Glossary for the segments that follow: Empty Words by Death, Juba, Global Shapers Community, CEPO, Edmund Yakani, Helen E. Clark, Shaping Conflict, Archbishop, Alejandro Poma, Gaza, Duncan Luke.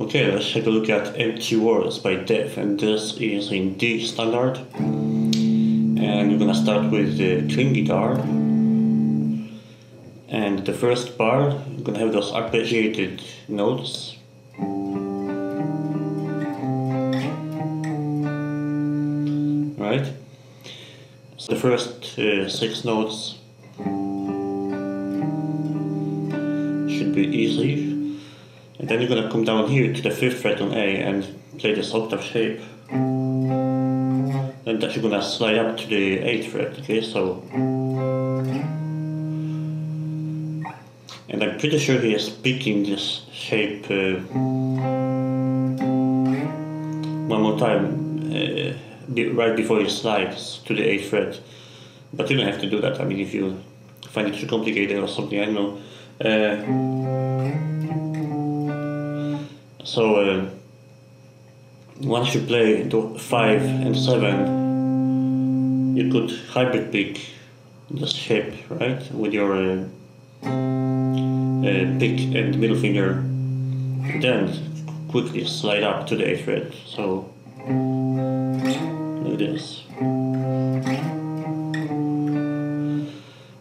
Okay, let's take a look at Empty Words by Death, and this is in D standard. And we're gonna start with the clean guitar. And the first bar, you're gonna have those arpeggiated notes. Right? So the first six notes should be easy. And then you're gonna come down here to the 5th fret on A and play this octave shape. Then that's gonna slide up to the 8th fret, okay? So, and I'm pretty sure he is picking this shape one more time right before he slides to the 8th fret. But you don't have to do that. I mean, if you find it too complicated or something, I don't know. So once you play 5 and 7, you could hybrid pick the shape, right? With your pick and middle finger, then quickly slide up to the 8th fret. So, like this.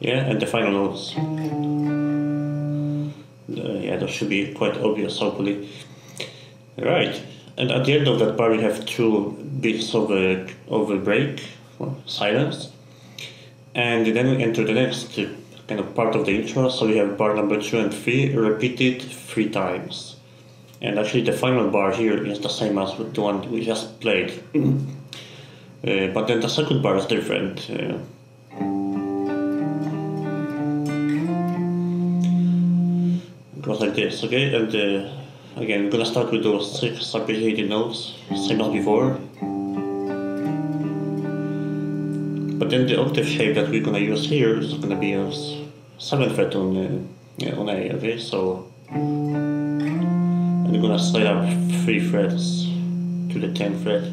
Yeah, and the final notes. Yeah, that should be quite obvious, hopefully. Right, and at the end of that bar we have 2 bits of a break, or silence, and then we enter the next kind of part of the intro. So we have bar number 2 and 3 repeated 3 times, and actually the final bar here is the same as the one we just played, but then the second bar is different. It goes like this, okay, and again, we're gonna start with those 6 arpeggiated notes, same as before. But then the octave shape that we're gonna use here is gonna be a 7th fret on A, okay? So, and we're gonna slide up 3 frets to the 10th fret.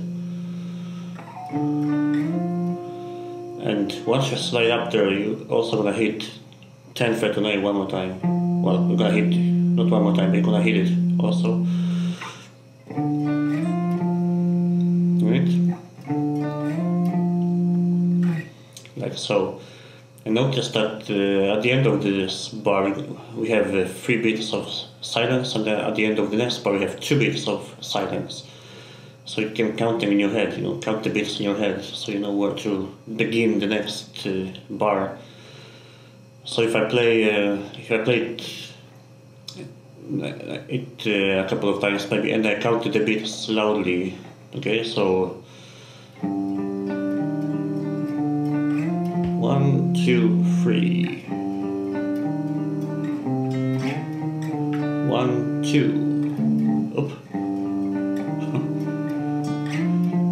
And once you slide up there, you're also gonna hit 10th fret on A one more time. Well, we're gonna hit, not one more time, we're gonna hit it. Also, right, like so. And notice that at the end of this bar we have 3 beats of silence, and then at the end of the next bar we have 2 beats of silence. So you can count them in your head, you know, count the beats in your head, so you know where to begin the next bar. So if I play, if I played it a couple of times maybe, and I counted the beats loudly, okay, so 1, 2, 3, 1, 2, up,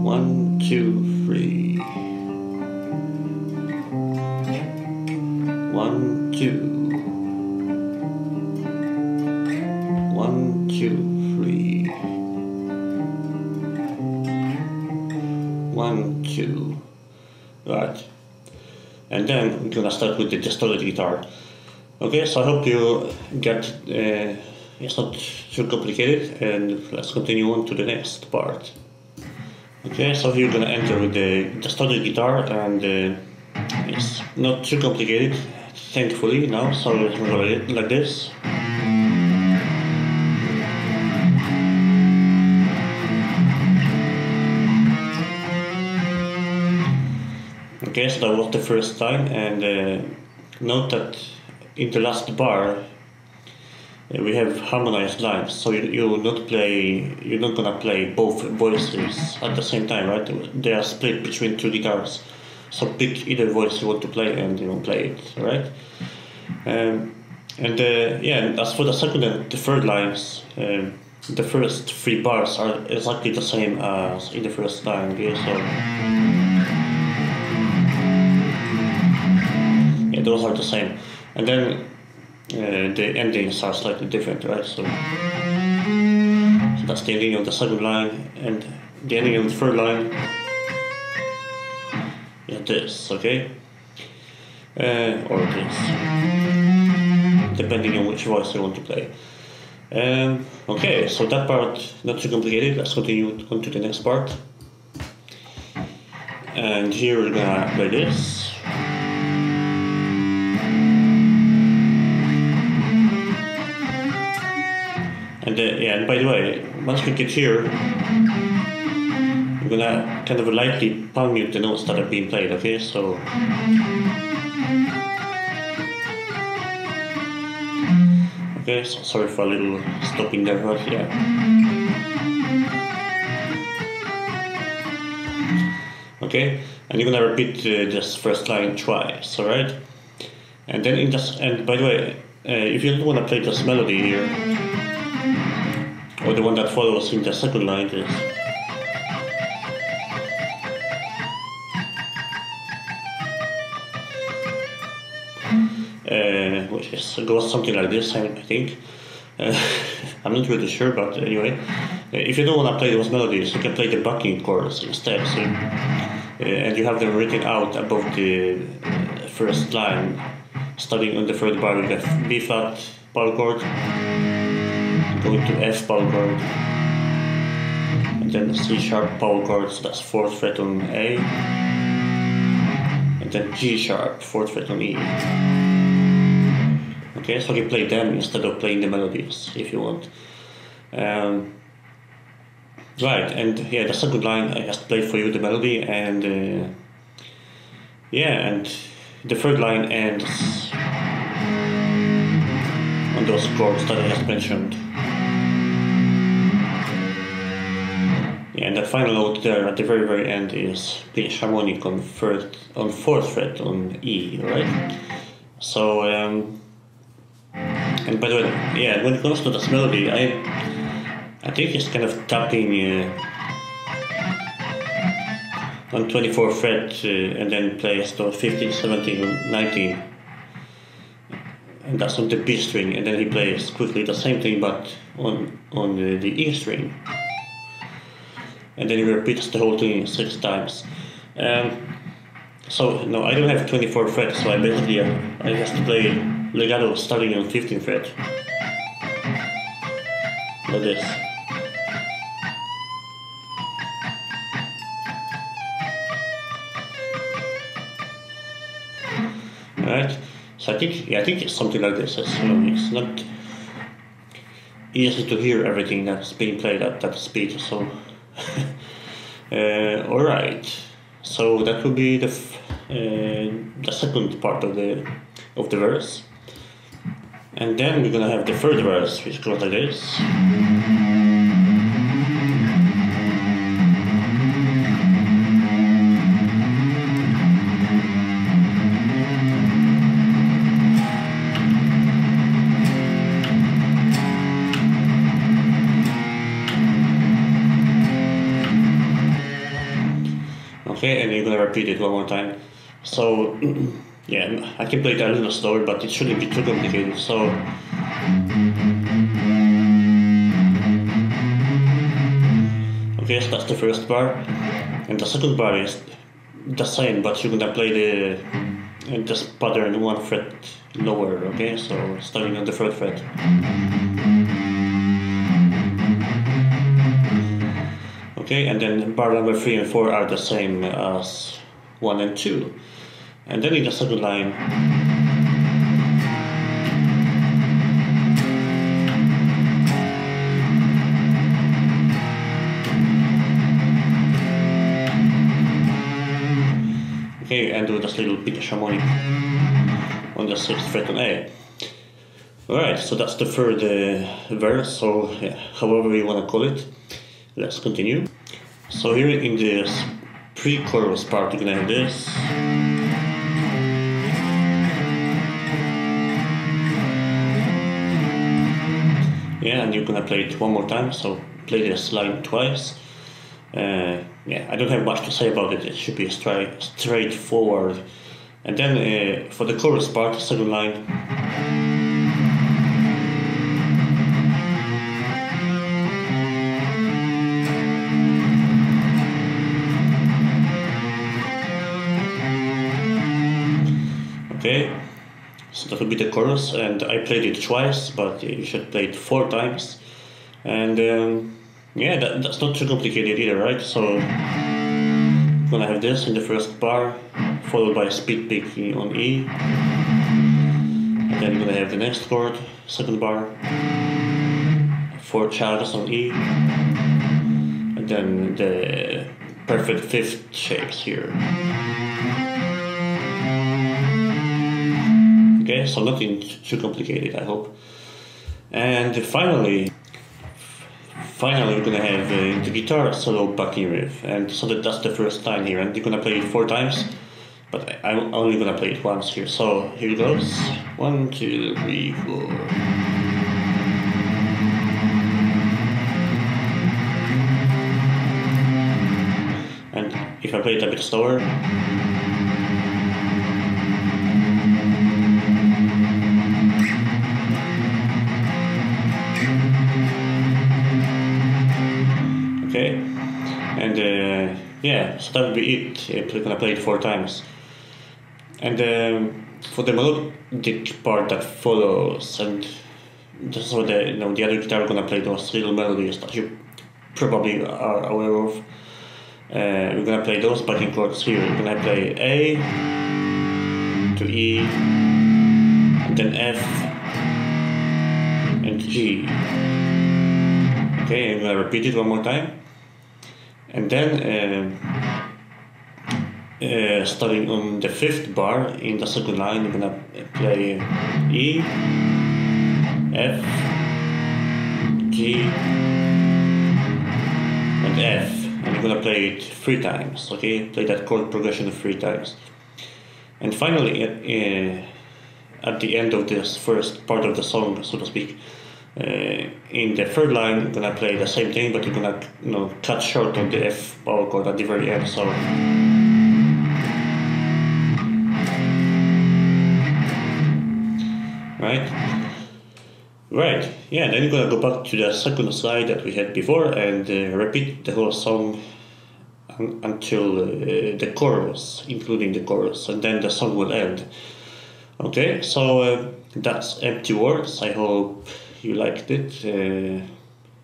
1, 2, 3, 1, 2, 1, 2, 3, 1, 2, right. And then we're gonna start with the distorted guitar. Okay, so I hope you get it's not too complicated, and let's continue on to the next part. Okay, so here you're gonna enter with the distorted guitar, and it's not too complicated, thankfully now. So it's gonna go like this. Okay, so that was the first time, and note that in the last bar we have harmonized lines, so you're not gonna play both voices at the same time, right? They are split between 2 guitars, so pick either voice you want to play and you know, play it, right? And yeah, as for the second and the third lines, the first 3 bars are exactly the same as in the first line. Okay, so those are the same, and then the endings are slightly different, right? So that's the ending of the second line, and the ending of the third line is this, okay? Or this, depending on which voice you want to play. Okay, so that part not too complicated. Let's continue on to the next part. And here we're gonna play this. And yeah, and by the way, once we get here, I'm gonna kind of lightly palm mute the notes that are being played, okay? So okay, so sorry for a little stopping there, but yeah. Okay, and you're gonna repeat this first line twice, alright? And then in this, and by the way, if you don't wanna play this melody here, or the one that follows in the second line, is which is, goes something like this, I think. I'm not really sure, but anyway, if you don't want to play those melodies, you can play the backing chords instead, so, and you have them written out above the first line, starting on the third bar with the B flat power chord, going to F power chord, and then C sharp power chord, so that's 4th fret on A, and then G sharp, 4th fret on E. Okay, so you play them instead of playing the melodies if you want. Right, and yeah, the second line I just played for you the melody, and yeah, and the third line ends on those chords that I just mentioned. Yeah, and the final note there at the very very end is the harmonic on 4th fret on E, right? So. And by the way, yeah, when it comes to this melody, I think it's kind of tapping on 24th fret and then plays to 15, 17, 19, and that's on the B string, and then he plays quickly the same thing but on the E string, and then he repeats the whole thing 6 times. So no, I don't have 24th fret, so I basically I have to play legato starting on 15th fret, like this. Alright, so I think it's something like this. It's not easy to hear everything that's being played at that speed. So alright, so that will be the second part of the verse. And then we're gonna have the third verse, which goes like this. Okay, and you're gonna repeat it one more time. So yeah, I can play that a little slower, but it shouldn't be too complicated, so okay, so that's the first bar, and the second bar is the same, but you're gonna play this pattern 1 fret lower, okay, so starting on the 3rd fret. Okay, and then bar number 3 and 4 are the same as 1 and 2. And then in the second line, okay, and do this little pitch harmonic on the 6th fret on A. Alright, so that's the third verse, so yeah, however you want to call it. Let's continue. So here in this pre-chorus part, you're gonna have this. Yeah, and you're gonna play it one more time, so play this line twice. Yeah, I don't have much to say about it, it should be straightforward. And then for the chorus part, second line. Okay, So that will be the chorus, and I played it twice, but you should play it 4 times. And yeah, that's not too complicated either, right? So I'm gonna have this in the first bar, followed by a speed picking on E. And then I'm gonna have the next chord, second bar, 4 chords on E, and then the perfect 5th shape here. Okay, so nothing too complicated, I hope. And finally, we're gonna have the guitar solo backing riff, and so that's the first time here, and you're gonna play it 4 times, but I'm only gonna play it once here. So here it goes: 1, 2, 3, 4. And if I play it a bit slower. Okay, and yeah, so that would be it. I'm gonna play it 4 times. And for the melodic part that follows, and this is what the, you know, the other guitar gonna play those little melodies that you probably are aware of. We're gonna play those backing chords here. We're gonna play A to E, and then F and G. Okay, I'm gonna repeat it 1 more time. And then, starting on the 5th bar in the 2nd line, I'm gonna play E, F, G, and F. And I'm gonna play it 3 times, okay? Play that chord progression 3 times. And finally, at the end of this first part of the song, so to speak, in the 3rd line, you're gonna play the same thing, but you're gonna, you know, cut short on the F power chord at the very end. So right, yeah. Then you're gonna go back to the second slide that we had before and repeat the whole song until the chorus, including the chorus, and then the song will end. Okay, so that's Empty Words. I hope you liked it.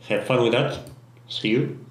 Have fun with that. See you.